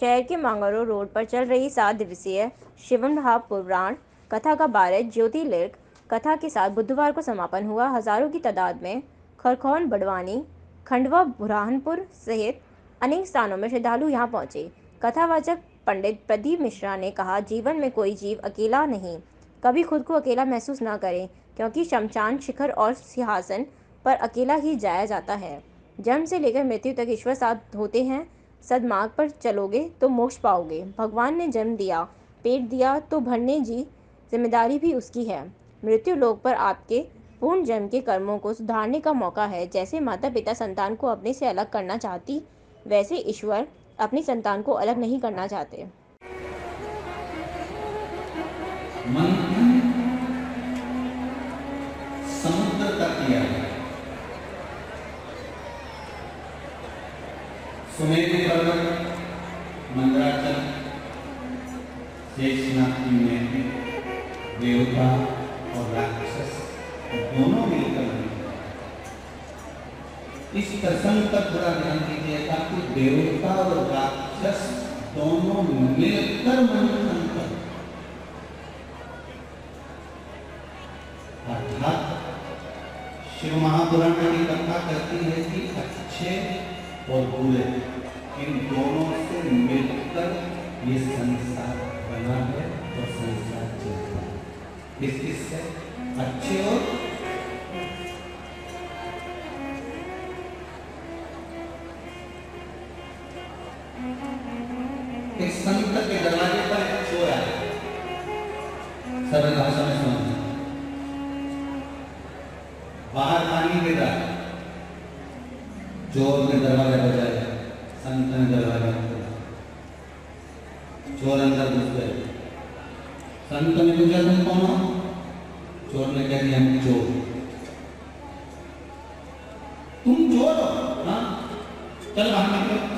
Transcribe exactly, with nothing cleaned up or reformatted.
शहर के मांगरो रोड पर चल रही सात दिवसीय शिवमहापुराण कथा का बारह ज्योतिर्लिंग कथा के साथ बुधवार को समापन हुआ। हजारों की तादाद में खरगोन, बडवानी, खण्डवा, बुराहनपुर सहित अनेक स्थानों में श्रद्धालु यहां पहुंचे। कथावाचक पंडित प्रदीप मिश्रा ने कहा, जीवन में कोई जीव अकेला नहीं, कभी खुद को अकेला महसूस ना करें, क्योंकि शमशान, शिखर और सिंहासन पर अकेला ही जाया जाता है। जन्म से लेकर मृत्यु तक ईश्वर साथ होते हैं। सदमार्ग पर चलोगे तो मोक्ष पाओगे। भगवान ने जन्म दिया, पेट दिया तो भरने जी, जिम्मेदारी भी उसकी है। मृत्यु लोक पर आपके पूर्ण जन्म के कर्मों को सुधारने का मौका है। जैसे माता पिता संतान को अपने से अलग करना चाहती, वैसे ईश्वर अपनी संतान को अलग नहीं करना चाहते। समुद्र तकिया सुमेरु पर्वत, मंदराचल, शेषनाग की महल, देवता और राक्षस दोनों मिलकर। इस प्रसंग पर पूरा ध्यान दीजिएगा कि देवता और राक्षस दोनों मिलकर मंथन कर, अर्थात शिव महापुराण की कथा कहती है कि अच्छे और बुरे इन दोनों से मिलकर ये संसार बना है और संसार चलता है। इस इससे अच्छे और एक संत के दरवाजे पर एक चोर आया। सरल भाषा में समझ, बाहर पानी गिर रहा है। चोर ने दरवाजा बजाया, संत ने दरवाजा खोला। चोर अंदर घुस गए। संत ने पूछा, तुम कौन हो? चोर ने कह दिया, हम चोर। तुम चोर हो? हाँ, चल बाहर निकलो।